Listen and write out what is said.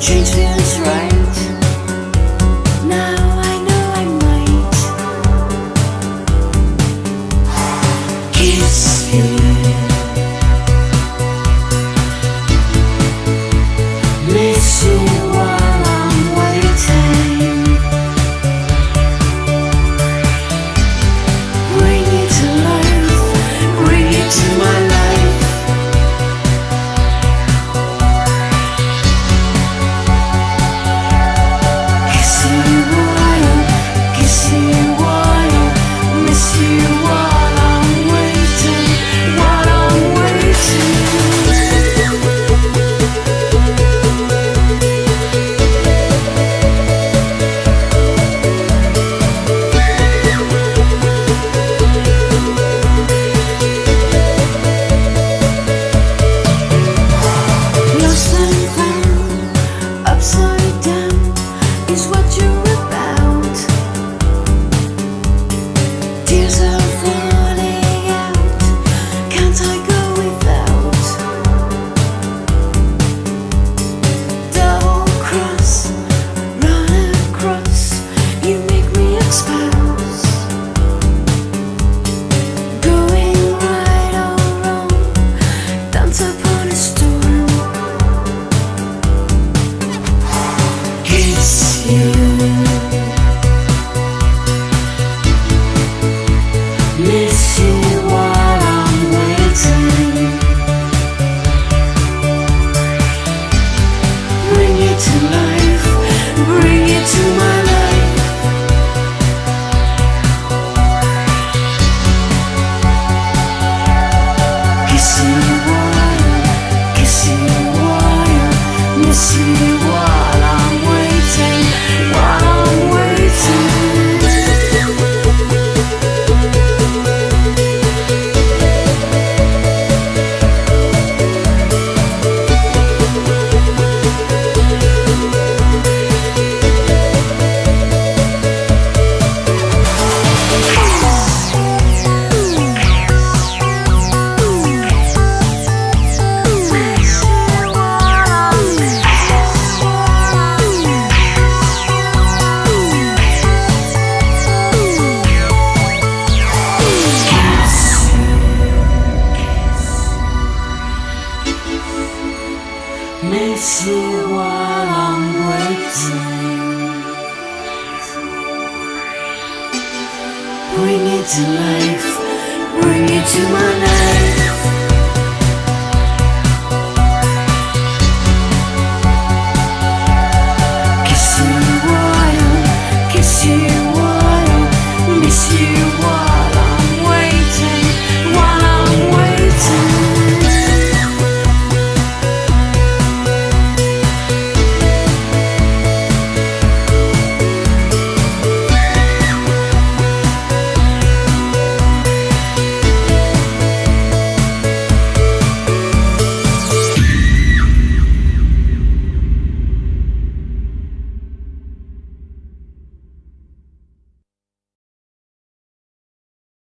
Change feels right. Now I know I might kiss you. Miss you while I'm waiting. Bring it to life, bring it to my life. Miss you while I'm waiting. Bring it to life, bring it to my life.